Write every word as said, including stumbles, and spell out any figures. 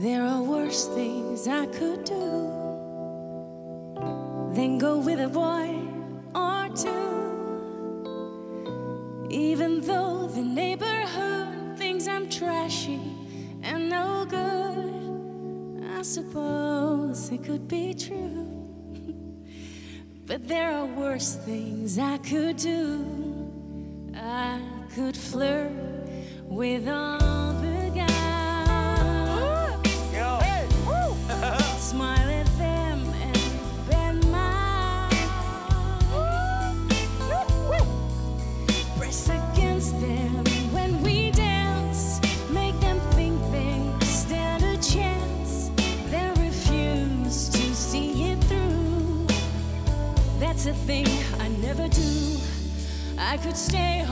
There are worse things I could do than go with a boy or two. Even though the neighborhood thinks I'm trashy and no good, I suppose it could be true. But there are worse things I could do. I could flirt with all the guys. Smile at them and bend my eyes. Press against them when we dance. Make them think they stand a chance. They refuse to see it through. That's a thing I never do. I could stay